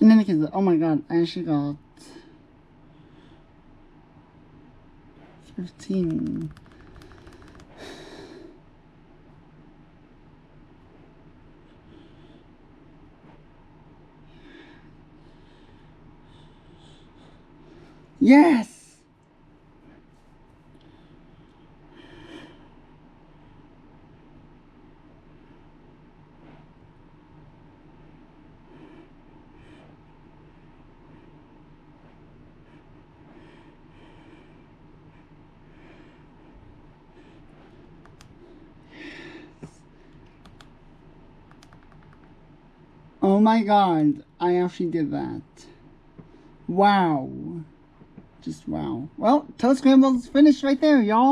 In any case, oh my god, I actually got 15. Yes! Oh my god, I actually did that. Wow. Just wow. Well, Toad Scramble's finished right there, y'all.